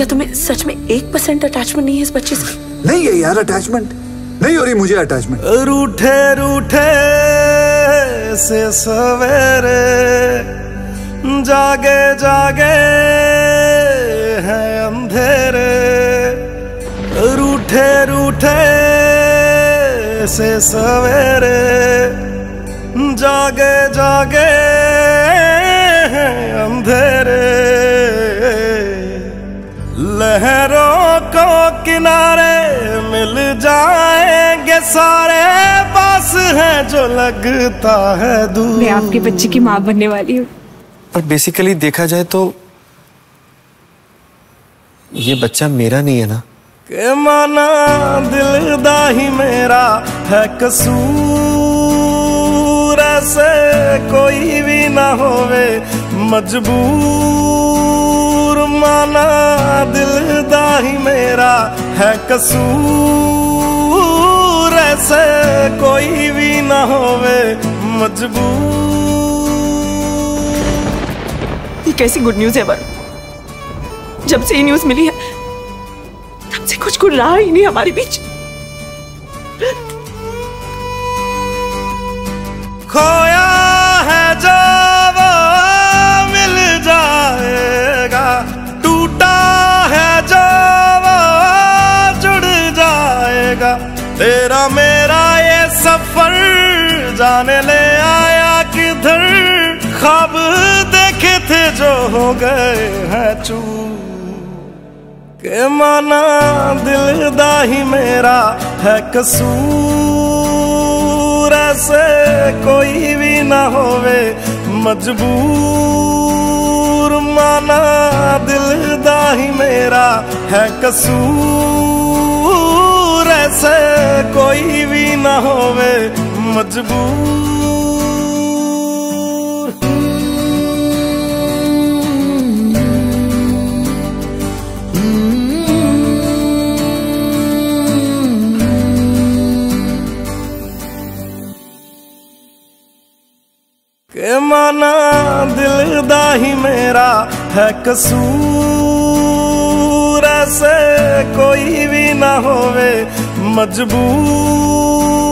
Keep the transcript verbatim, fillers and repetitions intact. क्या तुम्हें सच में एक परसेंट अटैचमेंट नहीं है इस बच्चे से? नहीं है यार, अटैचमेंट नहीं हो रही मुझे अटैचमेंट। रूठे रूठे से सवेरे, जागे जागे है अंधेरे। रूठे रूठे से सवेरे, जागे जागे है अंधेरे। लहरों को किनारे मिल जाएंगे सारे, बस है जो लगता है दूर। मैं आपके बच्चे की माँ बनने वाली हूँ। पर बेसिकली देखा जाए तो ये बच्चा मेरा नहीं है ना। के माना दिल दा ही मेरा है कसूर, ऐसे कोई भी ना होवे मजबूर। माना दिल दा ही मेरा है कसूर, ऐसे कोई भी ना होवे मजबूर। ये कैसी गुड न्यूज़ है बारू? जब से ये न्यूज़ मिली है तब से कुछ कुछ रहा ही नहीं हमारे बीच। खोया है जो वो मिल जाएगा, टूटा है जो वो जुड़ जाएगा। तेरा मेरा ये सफर जाने ले आया किधर, ख्वाब देखे थे जो हो गए हैं चूर। के माना दिल दा ही मेरा है कसूर, ऐसे कोई भी ना होवे मजबूर। माना दिल दा ही मेरा है कसूर, ऐसे कोई भी ना होवे मजबूर। के माना दिल दा ही मेरा है कसूर, ऐसे कोई भी ना होवे मजबूर।